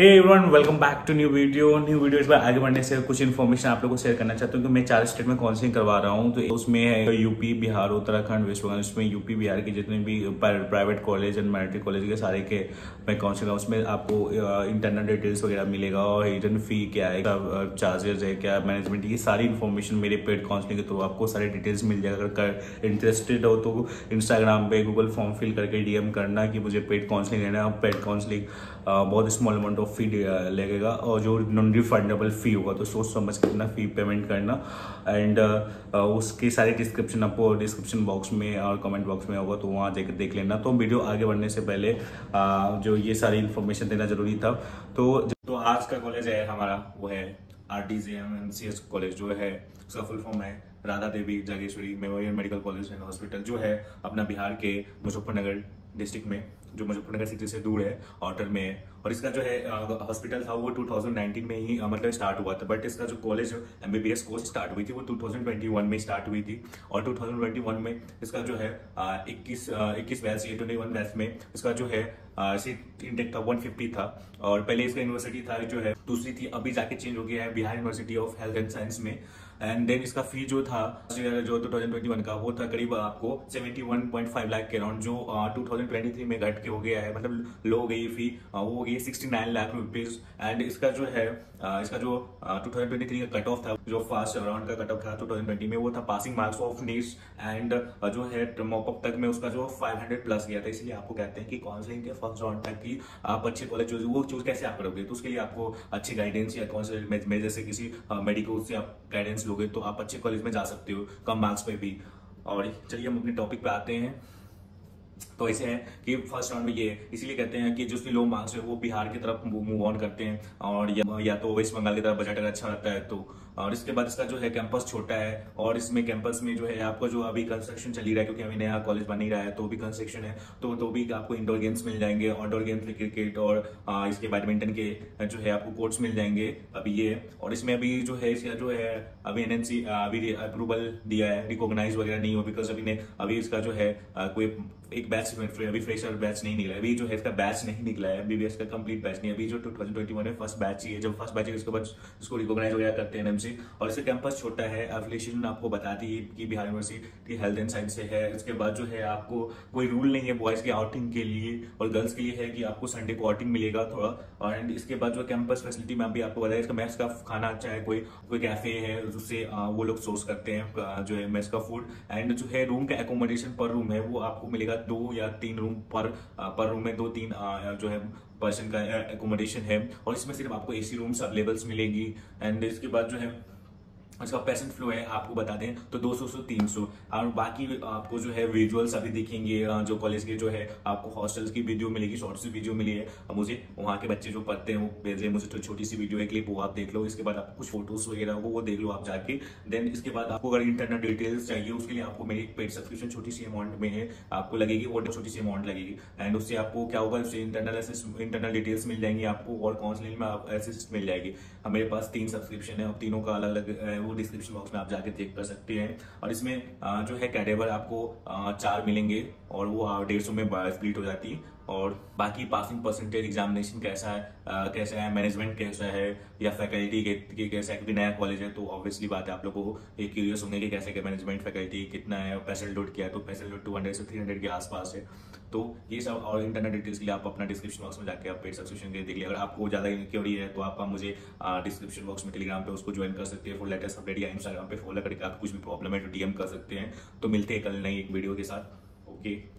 Hey everyone, welcome back to new video. New videos में आगे बढ़ने से कुछ इन्फॉर्मेशन आप लोगों को शेयर करना चाहता हूँ कि मैं 4 स्टेट में काउंसलिंग करवा रहा हूँ। तो उसमें यूपी, बिहार, उत्तराखंड, वेस्ट बंगाल, उसमें यूपी बिहार के जितने भी private college and medical college के सारे के मैं काउंसलिंग, उसमें आपको इंटरनल डिटेल्स वगैरह मिलेगा और रिटर्न फी क्या है, चार्जेज है क्या, मैनेजमेंट, ये सारी इन्फॉर्मेशन मेरे पेड काउंसलिंग के थ्रू आपको सारी डिटेल्स मिल जाएगा। अगर इंटरेस्टेड हो तो इंस्टाग्राम पे गूगल फॉर्म फिल करके DM करना कि मुझे पेड काउंसलिंग लेना। पेड काउंसलिंग बहुत स्मॉल अमाउंट ऑफ फी लगेगा और जो नॉन रिफंडेबल फी होगा तो सोच समझ के अपना फी पेमेंट करना। एंड उसके सारे डिस्क्रिप्शन आपको डिस्क्रिप्शन बॉक्स में और कमेंट बॉक्स में होगा तो वहाँ जाकर देख लेना। तो वीडियो आगे बढ़ने से पहले जो ये सारी इन्फॉर्मेशन देना जरूरी था। तो आज का कॉलेज है हमारा, वो है RDJMNCS कॉलेज, जो है उसका फुल फॉर्म है Radha Devi Jageshwari memorial medical college and hospital, जो है अपना बिहार के मुजफ्फरनगर डिस्ट्रिक्ट में, जो मुजफ्फरनगर सिटी से दूर है, आउटर में है। और इसका जो है हॉस्पिटल था वो 2019 में ही मतलब स्टार्ट हुआ था, बट इसका जो कॉलेज MBBS कोर्स स्टार्ट हुई थी वो 2021 में स्टार्ट हुई थी। और 2021 में इसका जो है 21 बैच या 21 बैच में इसका जो है सीट इंटेक था 150 था। और पहले इसका यूनिवर्सिटी था जो है दूसरी थी, अभी जाके चेंज हो गया है Bihar university of health and science में। एंड देन इसका फी जो था जो 2021 का वो था करीब आपको 71.5 लाख के अराउंड, जो 2023 में घट के हो गया है, मतलब लो हो गई फी, वो हो गई 69 लाख रुपीज। एंड इसका जो है इसका जो 2023 का कट ऑफ था, जो फर्स्ट राउंड का कट ऑफ था 2020 में, वो था passing marks of nits and जो है मॉकअप तक में उसका जो 500 प्लस गया था। इसलिए आपको कहते हैं कि काउंसलिंग के फर्स्ट राउंड तक की आप अच्छे कॉलेज चूज वो चूज कैसे आप करोगे, तो उसके लिए आपको अच्छी गाइडेंस या काउंसलिंग में जैसे किसी मेडिकल से आप गाइडेंस लोगे तो आप अच्छे कॉलेज में जा सकते हो कम मार्क्स पे भी। और चलिए हम अपने टॉपिक पे आते हैं। तो ऐसे है कि फर्स्ट राउंड में ये इसीलिए कहते हैं कि जो उसके लो मार्क्स है वो बिहार की तरफ मूव ऑन करते हैं, और या तो वेस्ट बंगाल की तरफ बजट अगर अच्छा रहता है तो। और इसके बाद इसका जो है कैंपस छोटा है, और इसमें कैंपस में जो है आपका जो अभी कंस्ट्रक्शन चली रहा है, क्योंकि अभी नया कॉलेज बन ही रहा है तो भी कंस्ट्रक्शन है, तो भी आपको इंडोर गेम्स मिल जाएंगे। आउटडोर गेम्स में क्रिकेट और इसके बैडमिंटन के जो है आपको कोर्ट्स मिल जाएंगे अभी ये। और इसमें अभी जो है इसका जो है अभी NNC अभी अप्रूवल दिया है, रिकॉग्नाइज वगैरह नहीं हो, बिकॉज अभी इसका जो है कोई एक बैच में अभी फ्रेशर बैच नहीं निकला है, अभी जो है इसका बैच नहीं निकला है, MBBS का कंप्लीट बैच नहीं, अभी जो 2021 में फर्स्ट बैच ही है। जब फर्स्ट बैच है उसके बाद उसको रिकॉग्नाइज वगैरह करते हैं NMC। और इसका कैंपस छोटा है, एफिलिएशन आपको बता दी कि Bihar university health and science से है। इसके बाद जो है आपको कोई रूल नहीं है बॉयज़ के आउटिंग के लिए, और गर्ल्स के लिए है कि आपको संडे को आउटिंग मिलेगा थोड़ा। और इसके बाद जो कैंपस फैसिलिटी में अभी आपको बताया, इसका मेस का खाना अच्छा है, कोई कैफे है उससे वो लोग सोर्स करते हैं जो है मेस का फूड। एंड जो है रूम का एकोमोडेशन पर रूम है वो आपको मिलेगा 2 या 3 रूम पर रूम में 2-3 जो है पर्सन का एकोमोडेशन है। और इसमें सिर्फ आपको AC रूम्स अवेलेबल्स मिलेगी। एंड इसके बाद जो है इसका पेशेंट फ्लो है आपको बता दें तो 200 से 300। और बाकी आपको जो है विजुअल्स अभी दिखेंगे जो कॉलेज के जो है आपको हॉस्टल्स की वीडियो मिलेगी, शॉर्ट सी वीडियो मिली है, मुझे वहाँ के बच्चे जो पढ़ते हैं वो भेजे मुझे, तो छोटी सी वीडियो है क्लिप, वो आप देख लो। इसके बाद आपको कुछ फोटोज वगैरह होगा वो देख लो आप जाके। देन इसके बाद आपको अगर इंटरनल डिटेल्स चाहिए उसके लिए आपको मेरी पेड सब्सक्रिप्शन छोटी सी अमाउंट में है आपको लगेगी, वो छोटी सी अमाउंट लगेगी। एंड उससे आपको क्या होगा, उससे इंटरनल डिटेल्स मिल जाएंगी आपको, और काउंसलिंग में आप असिस्ट मिल जाएगी। मेरे पास 3 सब्सक्रिप्शन है, अब तीनों का अलग अलग डिस्क्रिप्शन बॉक्स में आप जाके चेक कर सकते हैं। और इसमें जो है कैडेवर आपको 4 मिलेंगे और वो 150 में स्प्लिट हो जाती है। और बाकी पासिंग परसेंटेज, एग्जामिनेशन कैसा है, मैनेजमेंट कैसा है, या फैकल्टी के कैसा है, क्योंकि नया कॉलेज है तो ऑब्वियसली बात है आप लोगों को ये क्यूरियस होंगे कि कैसे मैनेजमेंट फैकल्टी कितना है, पेशेंट लोड क्या है, तो पेशेंट लोड 200 से 300 के आसपास है। तो ये सब और इंटरनल डिटेल्स के लिए आप अपना डिस्क्रिप्शन बॉक्स में जाकर आप पेड सब्सक्रिप्शन के देख लिया। अगर आपको ज़्यादा इंक्वायरी है तो आप मुझे डिस्क्रिप्शन बॉक्स में टेलीग्राम पे उसको ज्वाइन कर सकते हैं फॉर लेटेस्ट अपडेट, या इंस्टाग्राम पे फॉलो करके आप कुछ भी प्रॉब्लम है तो DM कर सकते हैं। तो मिलते हैं कल नई एक वीडियो के साथ। ओके।